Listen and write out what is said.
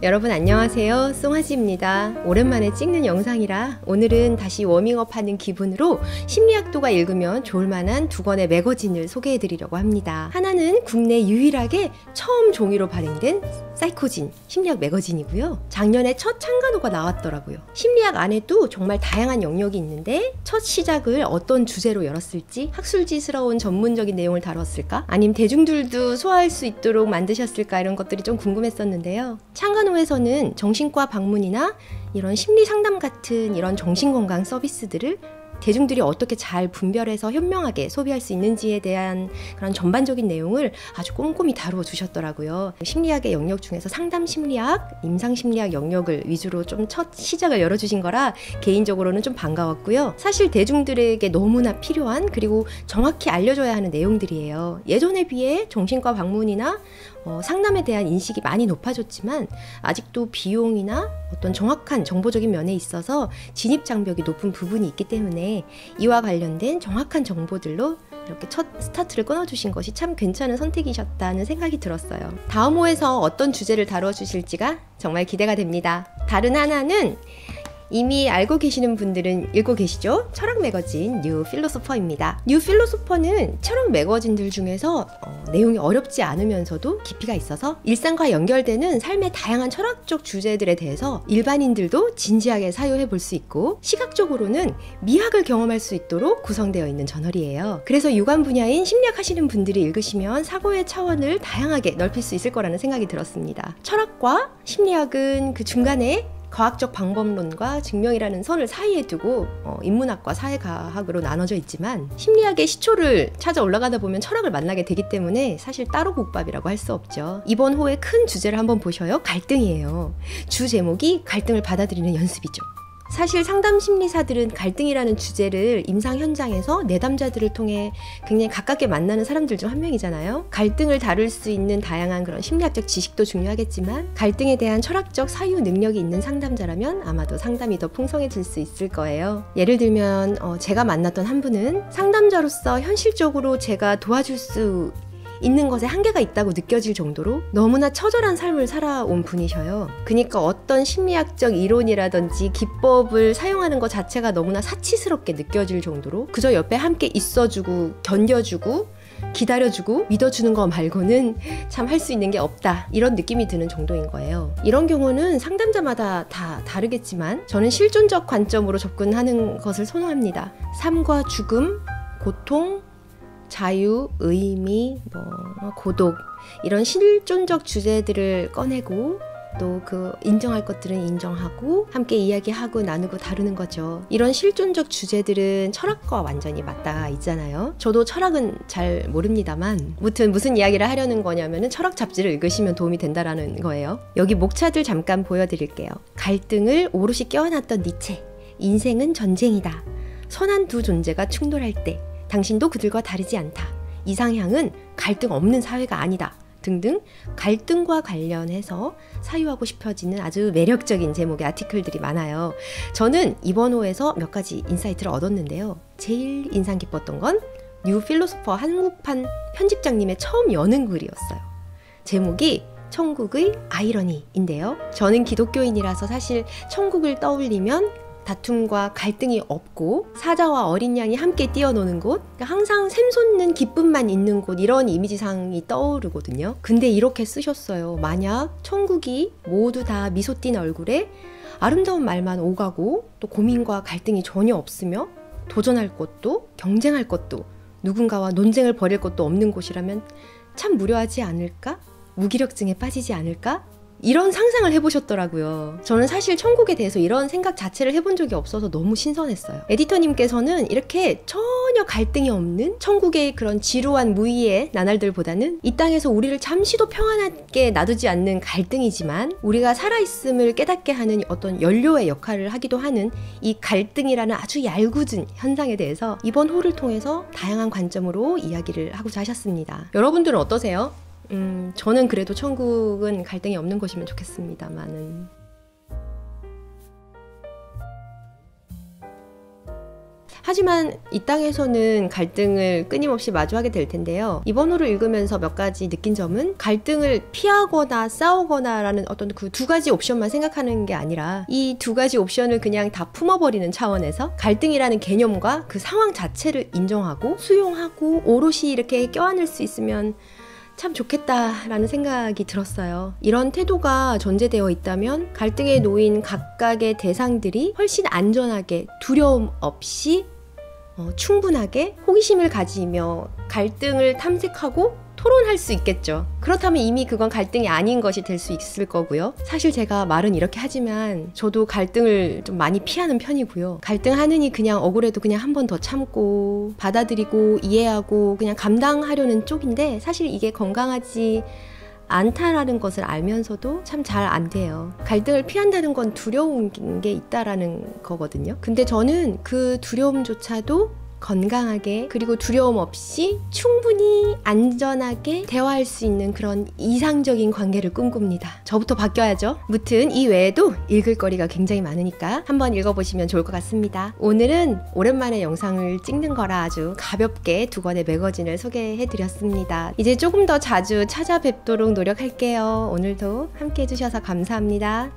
여러분 안녕하세요, 쏭아지입니다. 오랜만에 찍는 영상이라 오늘은 다시 워밍업하는 기분으로 심리학도가 읽으면 좋을만한 두 권의 매거진을 소개해드리려고 합니다. 하나는 국내 유일하게 처음 종이로 발행된 사이코진 심리학 매거진이고요, 작년에 첫 창간호가 나왔더라고요. 심리학 안에도 정말 다양한 영역이 있는데 첫 시작을 어떤 주제로 열었을지, 학술지스러운 전문적인 내용을 다뤘을까, 아님 대중들도 소화할 수 있도록 만드셨을까, 이런 것들이 좀 궁금했었는데요. 창간 에서는 정신과 방문이나 이런 심리 상담 같은 이런 정신건강 서비스들을 대중들이 어떻게 잘 분별해서 현명하게 소비할 수 있는지에 대한 그런 전반적인 내용을 아주 꼼꼼히 다루어 주셨더라고요. 심리학의 영역 중에서 상담심리학, 임상심리학 영역을 위주로 좀 첫 시작을 열어주신 거라 개인적으로는 좀 반가웠고요. 사실 대중들에게 너무나 필요한, 그리고 정확히 알려줘야 하는 내용들이에요. 예전에 비해 정신과 방문이나 상담에 대한 인식이 많이 높아졌지만 아직도 비용이나 어떤 정확한 정보적인 면에 있어서 진입장벽이 높은 부분이 있기 때문에 이와 관련된 정확한 정보들로 이렇게 첫 스타트를 끊어주신 것이 참 괜찮은 선택이셨다는 생각이 들었어요. 다음 호에서 어떤 주제를 다루어 주실지가 정말 기대가 됩니다. 다른 하나는 이미 알고 계시는 분들은 읽고 계시죠? 철학 매거진 뉴 필로소퍼입니다. 뉴 필로소퍼는 철학 매거진들 중에서 내용이 어렵지 않으면서도 깊이가 있어서 일상과 연결되는 삶의 다양한 철학적 주제들에 대해서 일반인들도 진지하게 사유해 볼 수 있고, 시각적으로는 미학을 경험할 수 있도록 구성되어 있는 저널이에요. 그래서 유관 분야인 심리학 하시는 분들이 읽으시면 사고의 차원을 다양하게 넓힐 수 있을 거라는 생각이 들었습니다. 철학과 심리학은 그 중간에 과학적 방법론과 증명이라는 선을 사이에 두고 인문학과 사회과학으로 나눠져 있지만, 심리학의 시초를 찾아 올라가다 보면 철학을 만나게 되기 때문에 사실 따로 국밥이라고 할 수 없죠. 이번 호의 큰 주제를 한번 보셔요. 갈등이에요. 주 제목이 갈등을 받아들이는 연습이죠. 사실 상담 심리사들은 갈등이라는 주제를 임상 현장에서 내담자들을 통해 굉장히 가깝게 만나는 사람들 중 한 명이잖아요. 갈등을 다룰 수 있는 다양한 그런 심리학적 지식도 중요하겠지만 갈등에 대한 철학적 사유 능력이 있는 상담자라면 아마도 상담이 더 풍성해질 수 있을 거예요. 예를 들면 제가 만났던 한 분은 상담자로서 현실적으로 제가 도와줄 수 있는 것에 한계가 있다고 느껴질 정도로 너무나 처절한 삶을 살아온 분이셔요. 그러니까 어떤 심리학적 이론이라든지 기법을 사용하는 것 자체가 너무나 사치스럽게 느껴질 정도로 그저 옆에 함께 있어주고 견뎌주고 기다려주고 믿어주는 거 말고는 참 할 수 있는 게 없다, 이런 느낌이 드는 정도인 거예요. 이런 경우는 상담자마다 다 다르겠지만 저는 실존적 관점으로 접근하는 것을 선호합니다. 삶과 죽음, 고통, 자유, 의미, 고독, 이런 실존적 주제들을 꺼내고 또 그 인정할 것들은 인정하고 함께 이야기하고 나누고 다루는 거죠. 이런 실존적 주제들은 철학과 완전히 맞닿아 있잖아요. 저도 철학은 잘 모릅니다만 무튼 무슨 이야기를 하려는 거냐면은 철학 잡지를 읽으시면 도움이 된다라는 거예요. 여기 목차들 잠깐 보여드릴게요. 갈등을 오롯이 껴안았던 니체, 인생은 전쟁이다. 선한 두 존재가 충돌할 때 당신도 그들과 다르지 않다. 이상향은 갈등 없는 사회가 아니다. 등등 갈등과 관련해서 사유하고 싶어지는 아주 매력적인 제목의 아티클들이 많아요. 저는 이번 호에서 몇 가지 인사이트를 얻었는데요. 제일 인상 깊었던 건 뉴 필로소퍼 한국판 편집장님의 처음 여는 글이었어요. 제목이 천국의 아이러니인데요. 저는 기독교인이라서 사실 천국을 떠올리면 다툼과 갈등이 없고 사자와 어린 양이 함께 뛰어노는 곳, 그러니까 항상 샘솟는 기쁨만 있는 곳, 이런 이미지상이 떠오르거든요. 근데 이렇게 쓰셨어요. 만약 천국이 모두 다 미소 띤 얼굴에 아름다운 말만 오가고 또 고민과 갈등이 전혀 없으며 도전할 것도 경쟁할 것도 누군가와 논쟁을 벌일 것도 없는 곳이라면 참 무료하지 않을까? 무기력증에 빠지지 않을까? 이런 상상을 해보셨더라고요. 저는 사실 천국에 대해서 이런 생각 자체를 해본 적이 없어서 너무 신선했어요. 에디터님께서는 이렇게 전혀 갈등이 없는 천국의 그런 지루한 무의의 나날들보다는 이 땅에서 우리를 잠시도 평안하게 놔두지 않는 갈등이지만 우리가 살아있음을 깨닫게 하는 어떤 연료의 역할을 하기도 하는 이 갈등이라는 아주 얄궂은 현상에 대해서 이번 호를 통해서 다양한 관점으로 이야기를 하고자 하셨습니다. 여러분들은 어떠세요? 저는 그래도 천국은 갈등이 없는 것이면 좋겠습니다만은. 하지만 이 땅에서는 갈등을 끊임없이 마주하게 될 텐데요. 이번 호를 읽으면서 몇 가지 느낀 점은, 갈등을 피하거나 싸우거나 라는 어떤 그 두 가지 옵션만 생각하는 게 아니라 이 두 가지 옵션을 그냥 다 품어버리는 차원에서 갈등이라는 개념과 그 상황 자체를 인정하고 수용하고 오롯이 이렇게 껴안을 수 있으면 참 좋겠다라는 생각이 들었어요. 이런 태도가 전제되어 있다면 갈등에 놓인 각각의 대상들이 훨씬 안전하게, 두려움 없이 충분하게 호기심을 가지며 갈등을 탐색하고 토론할 수 있겠죠. 그렇다면 이미 그건 갈등이 아닌 것이 될 수 있을 거고요. 사실 제가 말은 이렇게 하지만 저도 갈등을 좀 많이 피하는 편이고요. 갈등하느니 그냥 억울해도 그냥 한 번 더 참고 받아들이고 이해하고 그냥 감당하려는 쪽인데, 사실 이게 건강하지 않다라는 것을 알면서도 참 잘 안 돼요. 갈등을 피한다는 건 두려운 게 있다라는 거거든요. 근데 저는 그 두려움조차도 건강하게, 그리고 두려움 없이 충분히 안전하게 대화할 수 있는 그런 이상적인 관계를 꿈꿉니다. 저부터 바뀌어야죠. 무튼 이 외에도 읽을 거리가 굉장히 많으니까 한번 읽어보시면 좋을 것 같습니다. 오늘은 오랜만에 영상을 찍는 거라 아주 가볍게 두 권의 매거진을 소개해드렸습니다. 이제 조금 더 자주 찾아뵙도록 노력할게요. 오늘도 함께 해주셔서 감사합니다.